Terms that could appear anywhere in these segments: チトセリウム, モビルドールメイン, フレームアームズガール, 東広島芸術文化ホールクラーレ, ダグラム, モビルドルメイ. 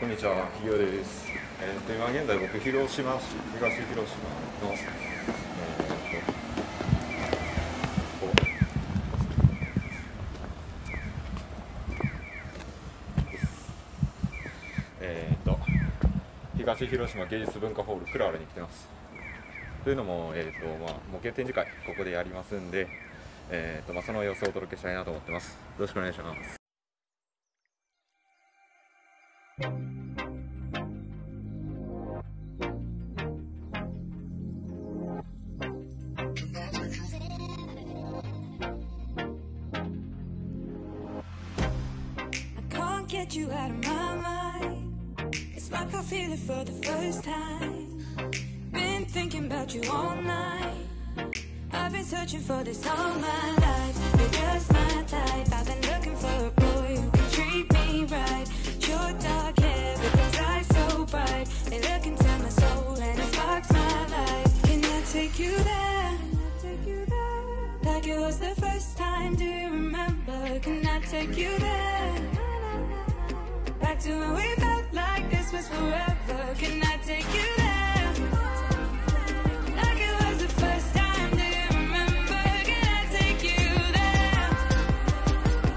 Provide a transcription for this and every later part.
こんにちは、ひよです。今現在僕広島市、東広島の、東広島芸術文化ホールクラーレに来てます。というのも、模型展示会ここでやりますんで、その様子をお届けしたいなと思ってます。よろしくお願いします。Get you out of my mind. It's like I feel it for the first time. Been thinking about you all night. I've been searching for this all my life. You're just my type. I've been looking for a boy who can treat me right. Your dark hair, with those eyes so bright. They look into my soul and it sparks my life. Can I take you there? Like it was the first time. Do you remember? Can I take you there?Back to when we felt like this was forever. Can I take you there? Like it was the first time. Do you remember? Can I take you there?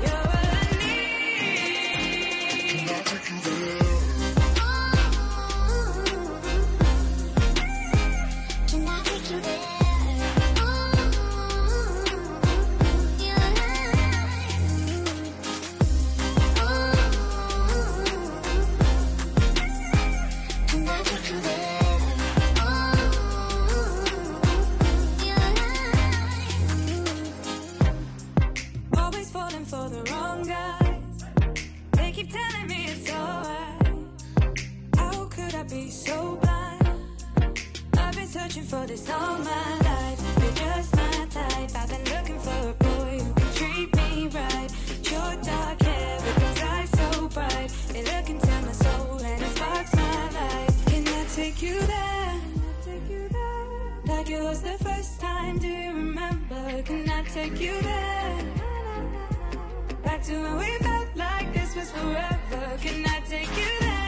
You're all I need. Can I take you there? Can I take you there?Searching for this all my life. You're just my type. I've been looking for a boy who can treat me right. Your dark hair with those eyes so bright. They look into my soul and it sparks my life. Can I take you there? Like it was the first time. Do you remember? Can I take you there? Back to when we felt like this was forever. Can I take you there?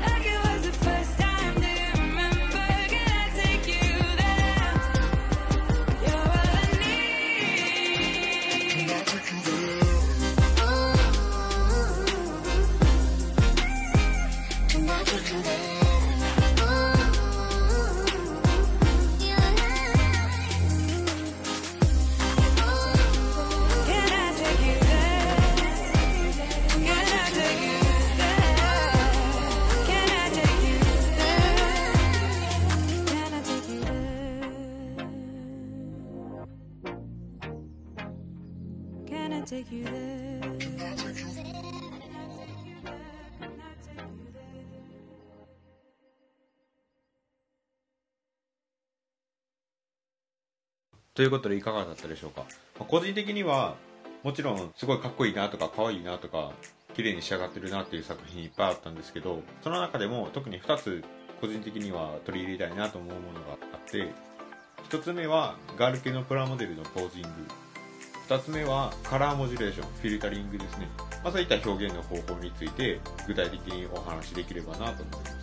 Like it was the first time.Take you there.ということでいかがだったでしょうか。個人的にはもちろんすごいかっこいいなとかかわいいなとか綺麗に仕上がってるなっていう作品いっぱいあったんですけど、その中でも特に2つ個人的には取り入れたいなと思うものがあって、1つ目はガール系のプラモデルのポージング、2つ目はカラーモジュレーション、フィルタリングですね。そういった表現の方法について具体的にお話しできればなと思います。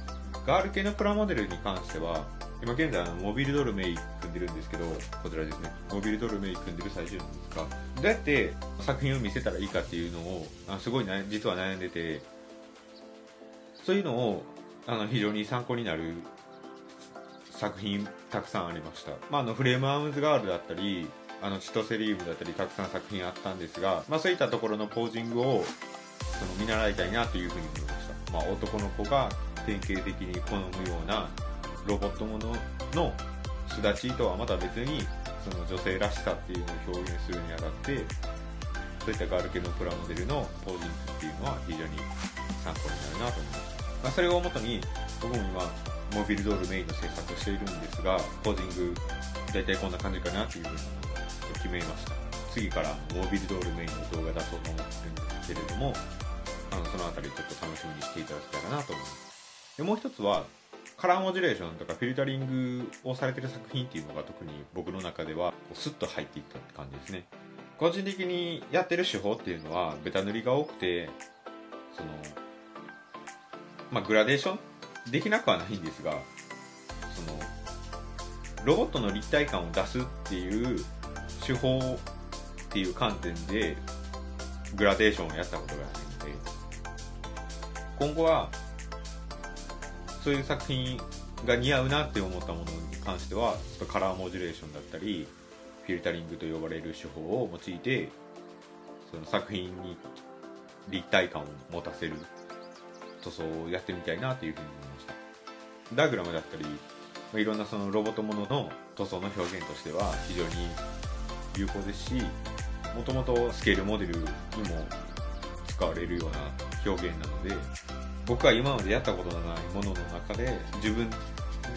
ガール系のプラモデルに関しては今現在モビルドルメイ組んでるんですけど、こちらですね、モビルドルメイ組んでる最中なんですが、どうやって作品を見せたらいいかっていうのをすごい実は悩んでて、そういうのを非常に参考になる作品たくさんありました。フレームアームズガールだったりチトセリウムだったりたくさん作品あったんですが、そういったところのポージングを見習いたいなというふうに思いました。男の子が典型的に好むようなロボットもののすだちとはまた別にその女性らしさっていうのを表現するにあたって、そういったガール系のプラモデルのポージングっていうのは非常に参考になるなと思いました。それをもとに僕も今モビルドールメインの制作をしているんですが、ポージング大体こんな感じかなというふうに決めました。次からモビルドールメインの動画出そうと思ってるんですけれども、そのあたりちょっと楽しみにしていただけたらなと思います。でもう一つはカラーモジュレーションとかフィルタリングをされてる作品っていうのが特に僕の中ではスッと入っていったって感じですね。個人的にやってる手法っていうのはベタ塗りが多くて、まあ、グラデーションできなくはないんですが、そのロボットの立体感を出すっていう手法っていう観点でグラデーションをやったことがないので、今後はそういう作品が似合うなって思ったものに関してはちょっとカラーモジュレーションだったりフィルタリングと呼ばれる手法を用いて、その作品に立体感を持たせる塗装をやってみたいなというふうに思いました。ダグラムだったりいろんなそのロボットものの塗装の表現としては非常に有効ですし、もともとスケールモデルにも使われるような表現なので、僕は今までやったことのないものの中で自分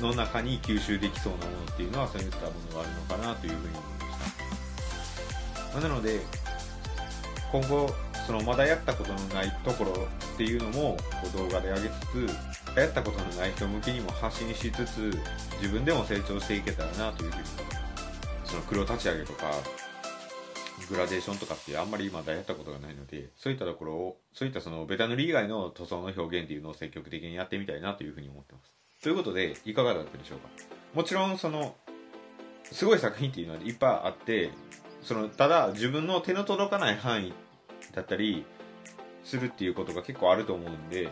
の中に吸収できそうなものっていうのはそういったものがあるのかなというふうに思いました。なので今後そのまだやったことのないところっていうのも動画で上げつつ、やったことのない人向けにも発信しつつ自分でも成長していけたらなというふうに、その黒立ち上げとかグラデーションとかってあんまりまだやったことがないので、そういったところを、そういったそのベタ塗り以外の塗装の表現っていうのを積極的にやってみたいなというふうに思ってます。ということでいかがだったでしょうか。もちろんそのすごい作品っていうのはいっぱいあって、そのただ自分の手の届かない範囲だったりするっていうことが結構あると思うんで、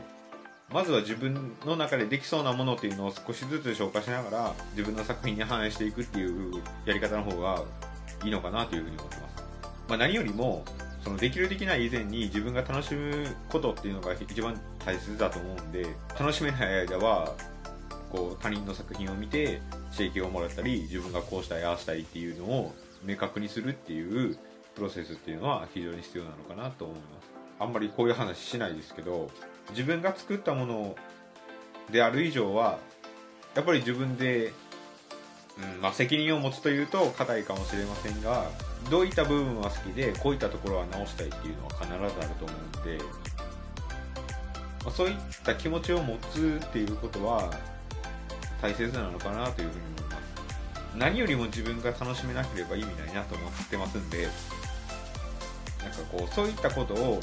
まずは自分の中でできそうなものっていうのを少しずつ消化しながら自分の作品に反映していくっていうやり方の方がいいのかなというふうに思ってます。まあ、何よりもそのできるできない以前に自分が楽しむことっていうのが一番大切だと思うんで、楽しめない間はこう他人の作品を見て刺激をもらったり、自分がこうしたいああしたいっていうのを明確にするっていうプロセスっていうのは非常に必要なのかなと思います。あんまりこういう話しないですけど、自分が作ったものである以上はやっぱり自分で、まあ、責任を持つというと固いかもしれませんが、どういった部分は好きでこういったところは直したいっていうのは必ずあると思うので、まあ、そういった気持ちを持つっていうことは大切なのかなというふうに思います。何よりも自分が楽しめなければ意味ないなと思ってますんで、なんかこうそういったことを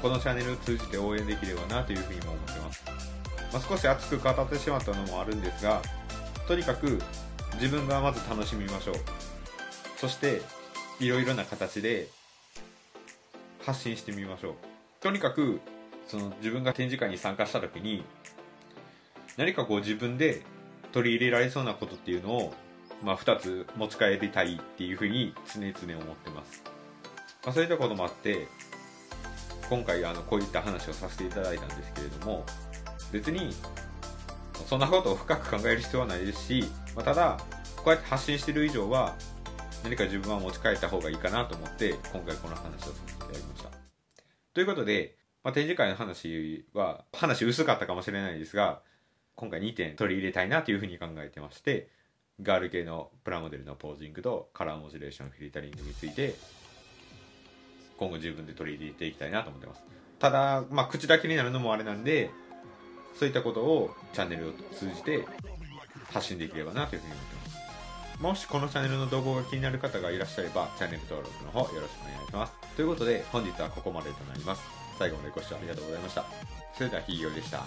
このチャンネルを通じて応援できればなというふうにも思ってます。まあ、少し熱く語ってしまったのもあるんですが、とにかく自分がまず楽しみましょう。そしていろいろな形で発信してみましょう。とにかくその自分が展示会に参加した時に何かこう自分で取り入れられそうなことっていうのを、まあ、2つ持ち帰りたいっていうふうに常々思ってます。まあ、そういったこともあって今回こういった話をさせていただいたんですけれども、別にそんなことを深く考える必要はないですし、まあ、ただこうやって発信してる以上は何か自分は持ち帰った方がいいかなと思って今回この話をさせていただきました。ということで、まあ、展示会の話薄かったかもしれないですが、今回2点取り入れたいなというふうに考えてまして、ガール系のプラモデルのポージングとカラーモジュレーションフィルタリングについて今後自分で取り入れていきたいなと思ってます。ただ、まあ、口だけになるのもあれなんで、そういったことをチャンネルを通じて発信できればなというふうに思ってます。もしこのチャンネルの動画が気になる方がいらっしゃればチャンネル登録の方よろしくお願いします。ということで本日はここまでとなります。最後までご視聴ありがとうございました。それではひいよいでした。